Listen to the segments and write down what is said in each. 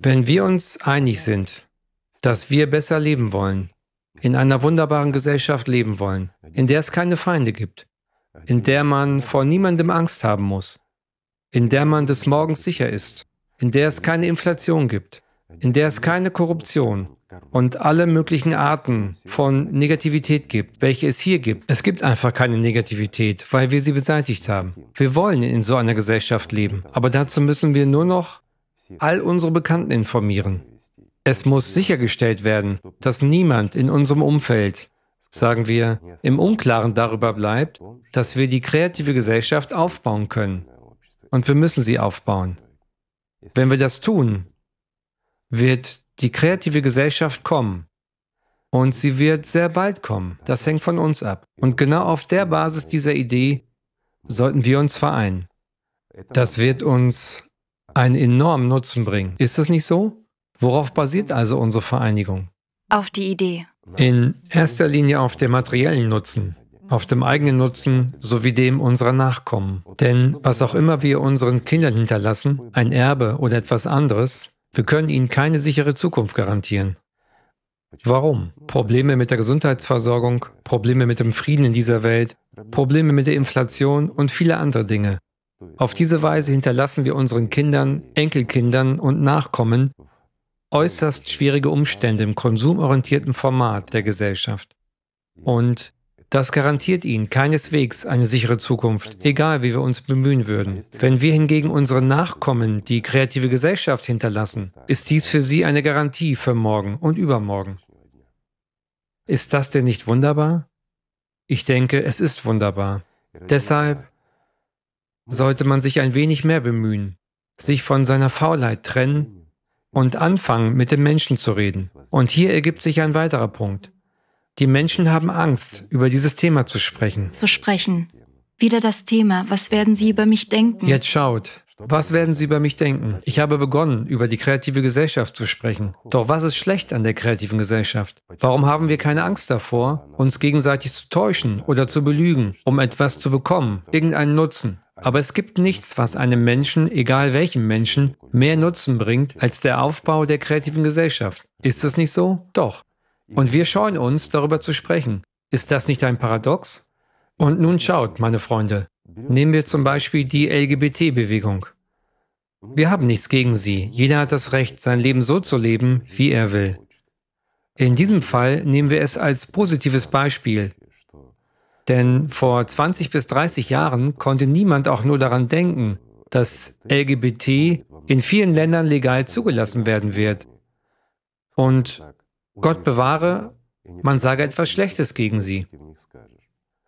Wenn wir uns einig sind, dass wir besser leben wollen, in einer wunderbaren Gesellschaft leben wollen, in der es keine Feinde gibt, in der man vor niemandem Angst haben muss, in der man des Morgens sicher ist, in der es keine Inflation gibt, in der es keine Korruption und alle möglichen Arten von Negativität gibt, welche es hier gibt. Es gibt einfach keine Negativität, weil wir sie beseitigt haben. Wir wollen in so einer Gesellschaft leben, aber dazu müssen wir nur noch all unsere Bekannten informieren. Es muss sichergestellt werden, dass niemand in unserem Umfeld, sagen wir, im Unklaren darüber bleibt, dass wir die kreative Gesellschaft aufbauen können. Und wir müssen sie aufbauen. Wenn wir das tun, wird die kreative Gesellschaft kommen. Und sie wird sehr bald kommen. Das hängt von uns ab. Und genau auf der Basis dieser Idee sollten wir uns vereinen. Das wird uns einen enormen Nutzen bringen. Ist das nicht so? Worauf basiert also unsere Vereinigung? Auf die Idee. In erster Linie auf dem materiellen Nutzen, auf dem eigenen Nutzen sowie dem unserer Nachkommen. Denn was auch immer wir unseren Kindern hinterlassen, ein Erbe oder etwas anderes, wir können ihnen keine sichere Zukunft garantieren. Warum? Probleme mit der Gesundheitsversorgung, Probleme mit dem Frieden in dieser Welt, Probleme mit der Inflation und viele andere Dinge. Auf diese Weise hinterlassen wir unseren Kindern, Enkelkindern und Nachkommen äußerst schwierige Umstände im konsumorientierten Format der Gesellschaft. Und das garantiert ihnen keineswegs eine sichere Zukunft, egal wie wir uns bemühen würden. Wenn wir hingegen unseren Nachkommen die kreative Gesellschaft hinterlassen, ist dies für sie eine Garantie für morgen und übermorgen. Ist das denn nicht wunderbar? Ich denke, es ist wunderbar. Deshalb sollte man sich ein wenig mehr bemühen, sich von seiner Faulheit trennen und anfangen, mit den Menschen zu reden. Und hier ergibt sich ein weiterer Punkt. Die Menschen haben Angst, über dieses Thema zu sprechen. Wieder das Thema, was werden sie über mich denken? Jetzt schaut, was werden sie über mich denken? Ich habe begonnen, über die kreative Gesellschaft zu sprechen. Doch was ist schlecht an der kreativen Gesellschaft? Warum haben wir keine Angst davor, uns gegenseitig zu täuschen oder zu belügen, um etwas zu bekommen, irgendeinen Nutzen? Aber es gibt nichts, was einem Menschen, egal welchem Menschen, mehr Nutzen bringt, als der Aufbau der kreativen Gesellschaft. Ist das nicht so? Doch. Und wir scheuen uns, darüber zu sprechen. Ist das nicht ein Paradox? Und nun schaut, meine Freunde, nehmen wir zum Beispiel die LGBT-Bewegung. Wir haben nichts gegen sie. Jeder hat das Recht, sein Leben so zu leben, wie er will. In diesem Fall nehmen wir es als positives Beispiel. Denn vor 20 bis 30 Jahren konnte niemand auch nur daran denken, dass LGBT in vielen Ländern legal zugelassen werden wird. Und Gott bewahre, man sage etwas Schlechtes gegen sie.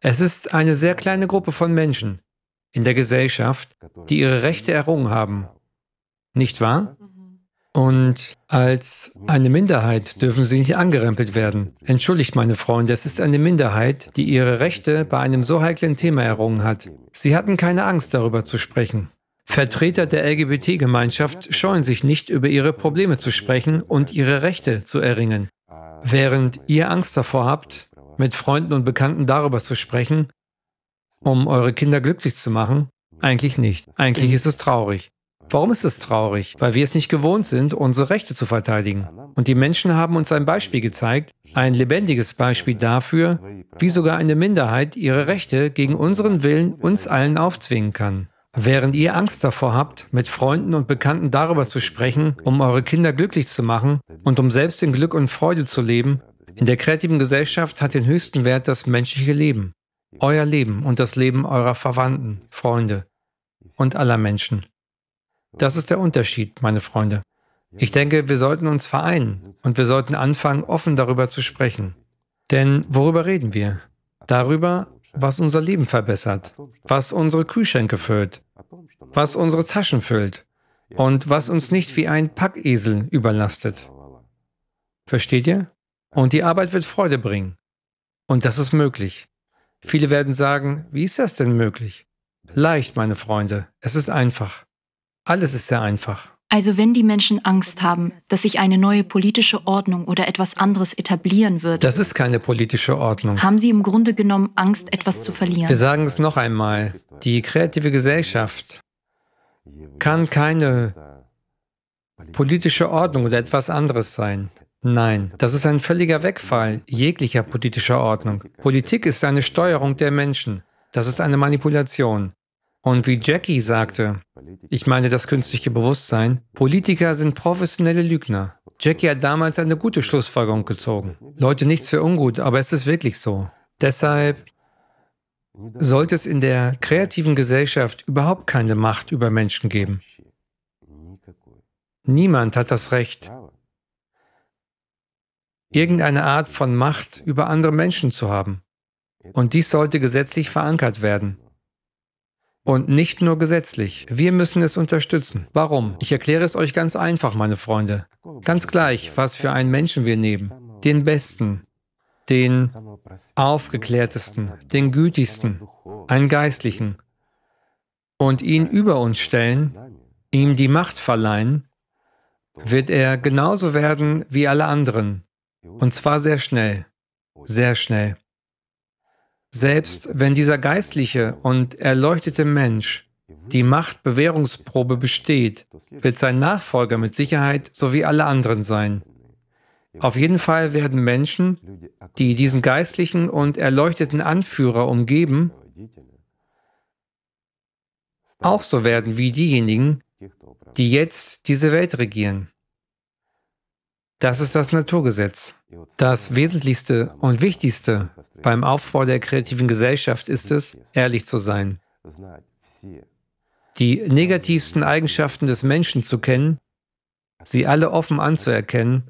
Es ist eine sehr kleine Gruppe von Menschen in der Gesellschaft, die ihre Rechte errungen haben. Nicht wahr? Und als eine Minderheit dürfen sie nicht angerempelt werden. Entschuldigt, meine Freunde, es ist eine Minderheit, die ihre Rechte bei einem so heiklen Thema errungen hat. Sie hatten keine Angst, darüber zu sprechen. Vertreter der LGBT-Gemeinschaft scheuen sich nicht, über ihre Probleme zu sprechen und ihre Rechte zu erringen. Während ihr Angst davor habt, mit Freunden und Bekannten darüber zu sprechen, um eure Kinder glücklich zu machen, eigentlich nicht. Eigentlich ist es traurig. Warum ist es traurig? Weil wir es nicht gewohnt sind, unsere Rechte zu verteidigen. Und die Menschen haben uns ein Beispiel gezeigt, ein lebendiges Beispiel dafür, wie sogar eine Minderheit ihre Rechte gegen unseren Willen uns allen aufzwingen kann. Während ihr Angst davor habt, mit Freunden und Bekannten darüber zu sprechen, um eure Kinder glücklich zu machen und um selbst in Glück und Freude zu leben, in der kreativen Gesellschaft hat den höchsten Wert das menschliche Leben, euer Leben und das Leben eurer Verwandten, Freunde und aller Menschen. Das ist der Unterschied, meine Freunde. Ich denke, wir sollten uns vereinen und wir sollten anfangen, offen darüber zu sprechen. Denn worüber reden wir? Darüber, was unser Leben verbessert, was unsere Kühlschränke füllt, was unsere Taschen füllt und was uns nicht wie ein Packesel überlastet. Versteht ihr? Und die Arbeit wird Freude bringen. Und das ist möglich. Viele werden sagen, wie ist das denn möglich? Leicht, meine Freunde, es ist einfach. Alles ist sehr einfach. Also wenn die Menschen Angst haben, dass sich eine neue politische Ordnung oder etwas anderes etablieren wird... Das ist keine politische Ordnung. ...haben sie im Grunde genommen Angst, etwas zu verlieren. Wir sagen es noch einmal, die kreative Gesellschaft kann keine politische Ordnung oder etwas anderes sein. Nein, das ist ein völliger Wegfall jeglicher politischer Ordnung. Politik ist eine Steuerung der Menschen. Das ist eine Manipulation. Und wie Jackie sagte, ich meine das künstliche Bewusstsein, Politiker sind professionelle Lügner. Jackie hat damals eine gute Schlussfolgerung gezogen. Leute, nichts für ungut, aber es ist wirklich so. Deshalb sollte es in der kreativen Gesellschaft überhaupt keine Macht über Menschen geben. Niemand hat das Recht, irgendeine Art von Macht über andere Menschen zu haben. Und dies sollte gesetzlich verankert werden. Und nicht nur gesetzlich. Wir müssen es unterstützen. Warum? Ich erkläre es euch ganz einfach, meine Freunde. Ganz gleich, was für einen Menschen wir nehmen. Den Besten, den Aufgeklärtesten, den Gütigsten, einen Geistlichen. Und ihn über uns stellen, ihm die Macht verleihen, wird er genauso werden wie alle anderen. Und zwar sehr schnell. Sehr schnell. Selbst wenn dieser geistliche und erleuchtete Mensch die Machtbewährungsprobe besteht, wird sein Nachfolger mit Sicherheit so wie alle anderen sein. Auf jeden Fall werden Menschen, die diesen geistlichen und erleuchteten Anführer umgeben, auch so werden wie diejenigen, die jetzt diese Welt regieren. Das ist das Naturgesetz. Das Wesentlichste und Wichtigste beim Aufbau der kreativen Gesellschaft ist es, ehrlich zu sein, die negativsten Eigenschaften des Menschen zu kennen, sie alle offen anzuerkennen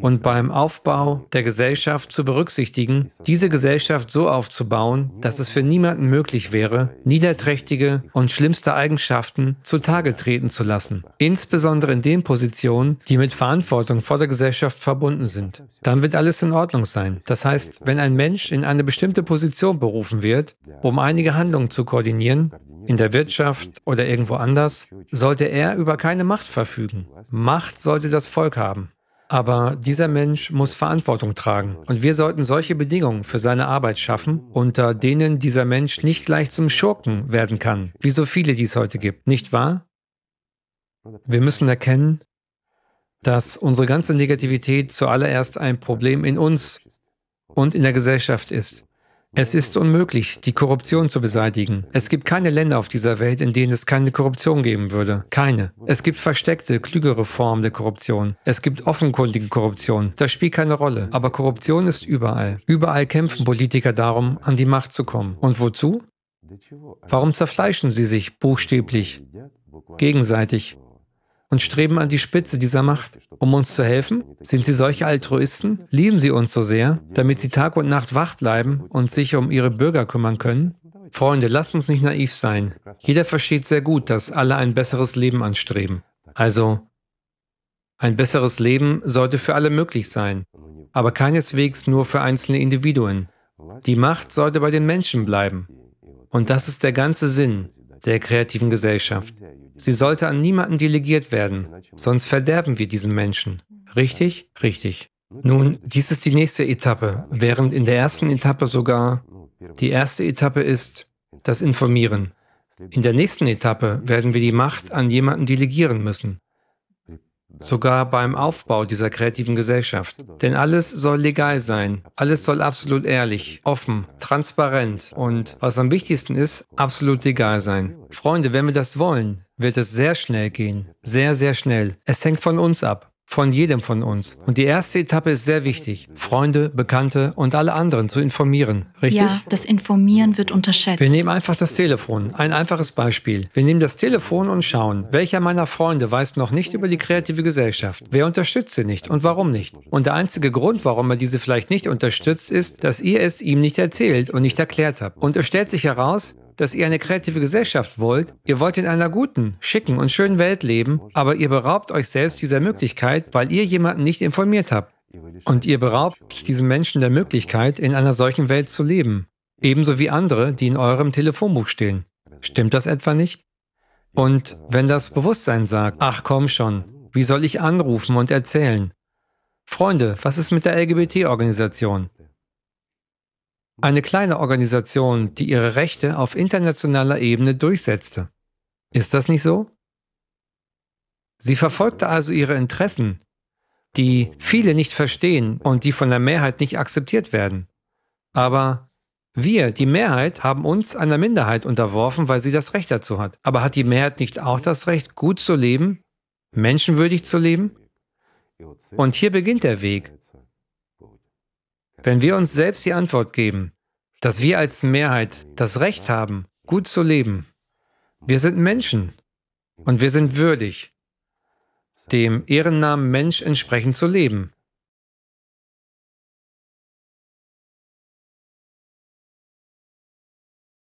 und beim Aufbau der Gesellschaft zu berücksichtigen, diese Gesellschaft so aufzubauen, dass es für niemanden möglich wäre, niederträchtige und schlimmste Eigenschaften zutage treten zu lassen, insbesondere in den Positionen, die mit Verantwortung vor der Gesellschaft verbunden sind. Dann wird alles in Ordnung sein. Das heißt, wenn ein Mensch in eine bestimmte Position berufen wird, um einige Handlungen zu koordinieren, in der Wirtschaft oder irgendwo anders, sollte er über keine Macht verfügen. Macht sollte das Volk haben. Aber dieser Mensch muss Verantwortung tragen. Und wir sollten solche Bedingungen für seine Arbeit schaffen, unter denen dieser Mensch nicht gleich zum Schurken werden kann, wie so viele dies heute gibt, nicht wahr? Wir müssen erkennen, dass unsere ganze Negativität zuallererst ein Problem in uns und in der Gesellschaft ist. Es ist unmöglich, die Korruption zu beseitigen. Es gibt keine Länder auf dieser Welt, in denen es keine Korruption geben würde. Keine. Es gibt versteckte, klügere Formen der Korruption. Es gibt offenkundige Korruption. Das spielt keine Rolle. Aber Korruption ist überall. Überall kämpfen Politiker darum, an die Macht zu kommen. Und wozu? Warum zerfleischen sie sich buchstäblich, gegenseitig und streben an die Spitze dieser Macht, um uns zu helfen? Sind sie solche Altruisten? Lieben sie uns so sehr, damit sie Tag und Nacht wach bleiben und sich um ihre Bürger kümmern können? Freunde, lasst uns nicht naiv sein. Jeder versteht sehr gut, dass alle ein besseres Leben anstreben. Also, ein besseres Leben sollte für alle möglich sein, aber keineswegs nur für einzelne Individuen. Die Macht sollte bei den Menschen bleiben. Und das ist der ganze Sinn der kreativen Gesellschaft. Sie sollte an niemanden delegiert werden, sonst verderben wir diesen Menschen. Richtig? Richtig. Nun, dies ist die nächste Etappe, während in der ersten Etappe sogar, die erste Etappe ist das Informieren. In der nächsten Etappe werden wir die Macht an jemanden delegieren müssen, sogar beim Aufbau dieser kreativen Gesellschaft. Denn alles soll legal sein, alles soll absolut ehrlich, offen, transparent und, was am wichtigsten ist, absolut legal sein. Freunde, wenn wir das wollen, wird es sehr schnell gehen. Sehr, sehr schnell. Es hängt von uns ab. Von jedem von uns. Und die erste Etappe ist sehr wichtig, Freunde, Bekannte und alle anderen zu informieren. Richtig? Ja, das Informieren wird unterschätzt. Wir nehmen einfach das Telefon. Ein einfaches Beispiel. Wir nehmen das Telefon und schauen, welcher meiner Freunde weiß noch nicht über die kreative Gesellschaft? Wer unterstützt sie nicht und warum nicht? Und der einzige Grund, warum er diese vielleicht nicht unterstützt, ist, dass ihr es ihm nicht erzählt und nicht erklärt habt. Und es stellt sich heraus, dass ihr eine kreative Gesellschaft wollt, ihr wollt in einer guten, schicken und schönen Welt leben, aber ihr beraubt euch selbst dieser Möglichkeit, weil ihr jemanden nicht informiert habt. Und ihr beraubt diesen Menschen der Möglichkeit, in einer solchen Welt zu leben. Ebenso wie andere, die in eurem Telefonbuch stehen. Stimmt das etwa nicht? Und wenn das Bewusstsein sagt, ach komm schon, wie soll ich anrufen und erzählen? Freunde, was ist mit der LGBT-Organisation? Eine kleine Organisation, die ihre Rechte auf internationaler Ebene durchsetzte. Ist das nicht so? Sie verfolgte also ihre Interessen, die viele nicht verstehen und die von der Mehrheit nicht akzeptiert werden. Aber wir, die Mehrheit, haben uns einer Minderheit unterworfen, weil sie das Recht dazu hat. Aber hat die Mehrheit nicht auch das Recht, gut zu leben, menschenwürdig zu leben? Und hier beginnt der Weg. Wenn wir uns selbst die Antwort geben, dass wir als Mehrheit das Recht haben, gut zu leben, wir sind Menschen und wir sind würdig, dem Ehrennamen Mensch entsprechend zu leben.